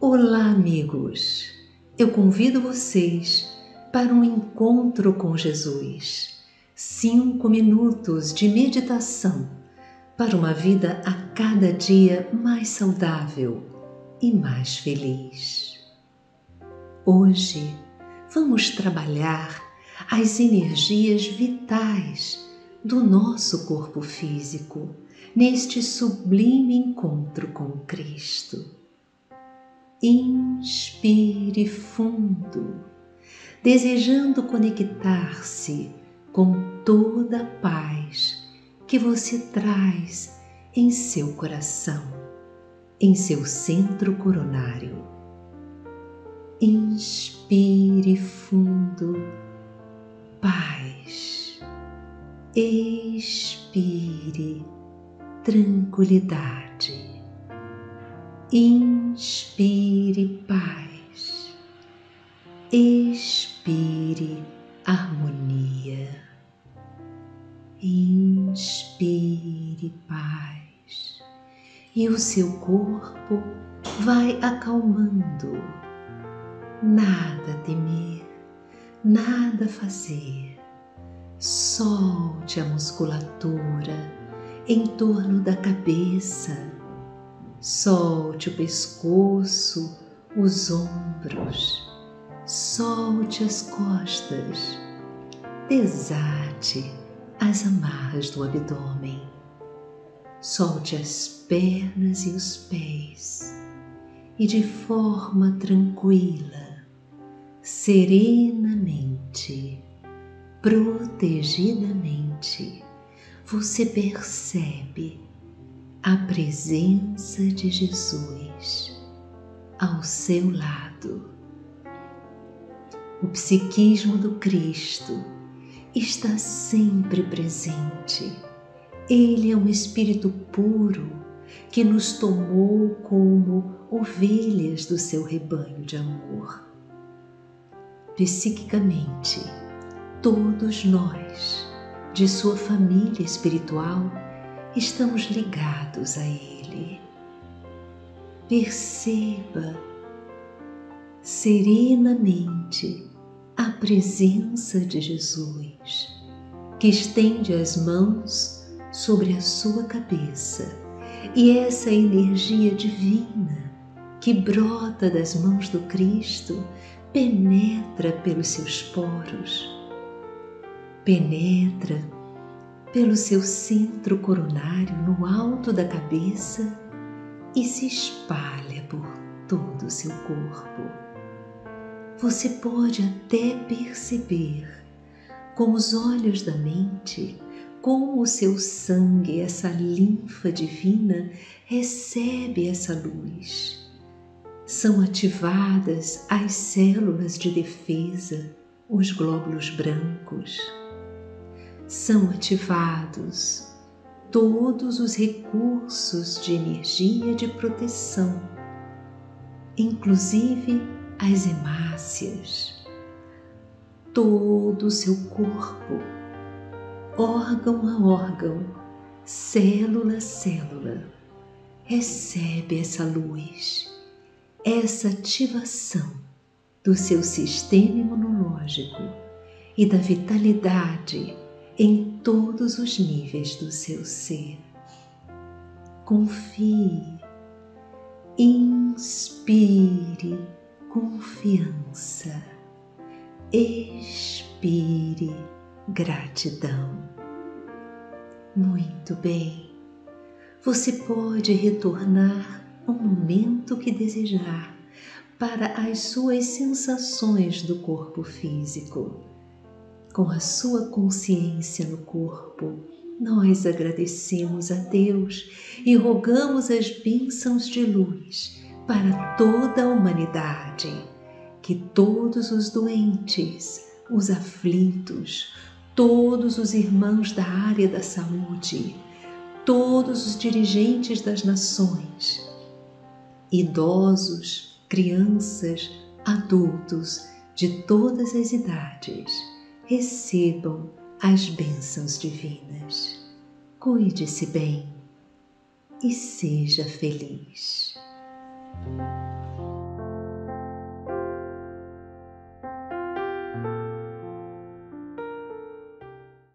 Olá, amigos! Eu convido vocês para um encontro com Jesus. 5 minutos de meditação para uma vida a cada dia mais saudável e mais feliz. Hoje vamos trabalhar as energias vitais do nosso corpo físico neste sublime encontro com Cristo. Inspire fundo, desejando conectar-se com toda a paz que você traz em seu coração, em seu centro coronário. Inspire fundo, paz. Expire, tranquilidade. Inspire paz, expire harmonia. Inspire paz e o seu corpo vai acalmando. Nada temer, nada fazer. Solte a musculatura em torno da cabeça. Solte o pescoço, os ombros, solte as costas, desate as amarras do abdômen, solte as pernas e os pés e de forma tranquila, serenamente, protegidamente, você percebe a presença de Jesus ao seu lado. O psiquismo do Cristo está sempre presente. Ele é um espírito puro que nos tomou como ovelhas do seu rebanho de amor. Psiquicamente, todos nós, de sua família espiritual, estamos ligados a Ele. Perceba serenamente a presença de Jesus, que estende as mãos sobre a sua cabeça, e essa energia divina que brota das mãos do Cristo penetra pelos seus poros, penetra pelo seu centro coronário no alto da cabeça e se espalha por todo o seu corpo. Você pode até perceber com os olhos da mente como o seu sangue, essa linfa divina, recebe essa luz. São ativadas as células de defesa, os glóbulos brancos. São ativados todos os recursos de energia de proteção, inclusive as hemácias. Todo o seu corpo, órgão a órgão, célula a célula, recebe essa luz, essa ativação do seu sistema imunológico e da vitalidade em todos os níveis do seu ser. Confie, inspire confiança, expire gratidão. Muito bem, você pode retornar ao momento que desejar para as suas sensações do corpo físico. Com a sua consciência no corpo, nós agradecemos a Deus e rogamos as bênçãos de luz para toda a humanidade, que todos os doentes, os aflitos, todos os irmãos da área da saúde, todos os dirigentes das nações, idosos, crianças, adultos de todas as idades, recebam as bênçãos divinas. Cuide-se bem e seja feliz.